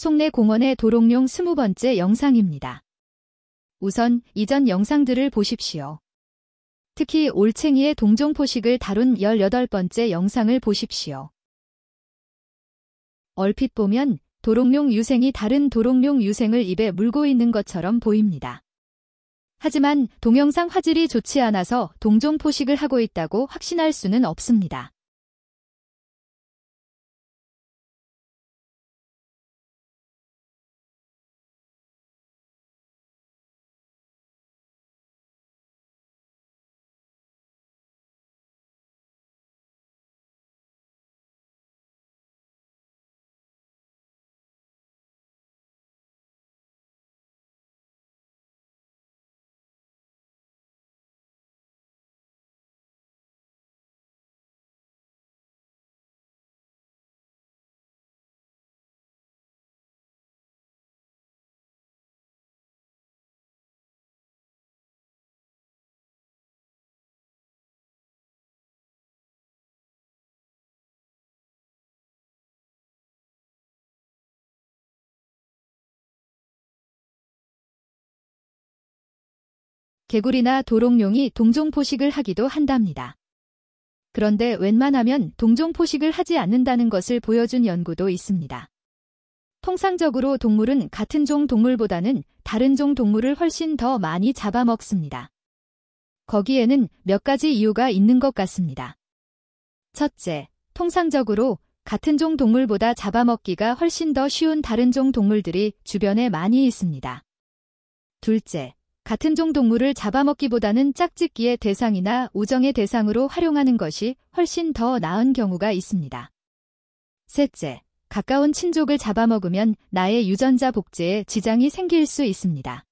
송내 공원의 도롱뇽 20번째 영상입니다. 우선 이전 영상들을 보십시오. 특히 올챙이의 동종 포식을 다룬 18번째 영상을 보십시오. 얼핏 보면 도롱뇽 유생이 다른 도롱뇽 유생을 입에 물고 있는 것처럼 보입니다. 하지만 동영상 화질이 좋지 않아서 동종 포식을 하고 있다고 확신할 수는 없습니다. 개구리나 도롱뇽이 동종 포식을 하기도 한답니다. 그런데 웬만하면 동종 포식을 하지 않는다는 것을 보여준 연구도 있습니다. 통상적으로 동물은 같은 종 동물보다는 다른 종 동물을 훨씬 더 많이 잡아먹습니다. 거기에는 몇 가지 이유가 있는 것 같습니다. 첫째, 통상적으로 같은 종 동물보다 잡아먹기가 훨씬 더 쉬운 다른 종 동물들이 주변에 많이 있습니다. 둘째, 같은 종 동물을 잡아먹기보다는 짝짓기의 대상이나 우정의 대상으로 활용하는 것이 훨씬 더 나은 경우가 있습니다. 셋째, 가까운 친족을 잡아먹으면 나의 유전자 복제에 지장이 생길 수 있습니다.